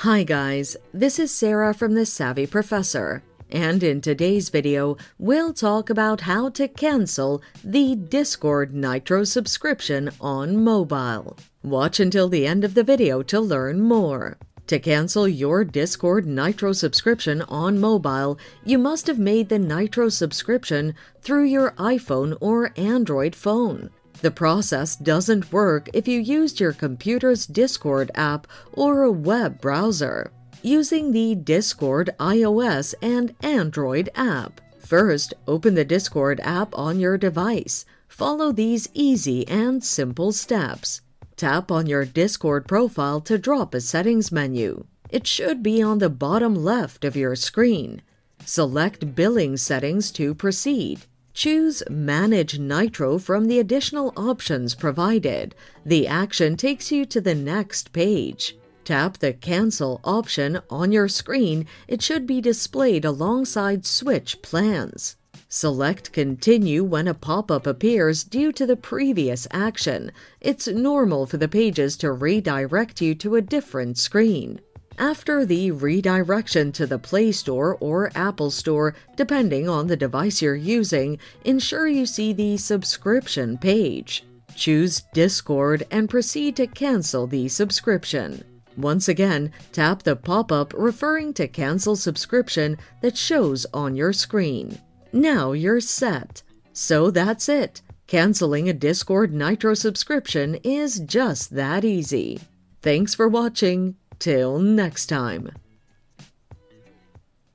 Hi guys, this is Sarah from The Savvy Professor, and in today's video, we'll talk about how to cancel the Discord Nitro subscription on mobile. Watch until the end of the video to learn more. To cancel your Discord Nitro subscription on mobile, you must have made the Nitro subscription through your iPhone or Android phone. The process doesn't work if you used your computer's Discord app or a web browser. Using the Discord iOS and Android app. First, open the Discord app on your device. Follow these easy and simple steps. Tap on your Discord profile to drop a settings menu. It should be on the bottom left of your screen. Select Billing Settings to proceed. Choose Manage Nitro from the additional options provided. The action takes you to the next page. Tap the Cancel option on your screen. It should be displayed alongside Switch Plans. Select Continue when a pop-up appears due to the previous action. It's normal for the pages to redirect you to a different screen. After the redirection to the Play Store or Apple Store, depending on the device you're using, ensure you see the subscription page. Choose Discord and proceed to cancel the subscription. Once again, tap the pop-up referring to Cancel Subscription that shows on your screen. Now you're set. So that's it. Canceling a Discord Nitro subscription is just that easy. Thanks for watching. Till next time.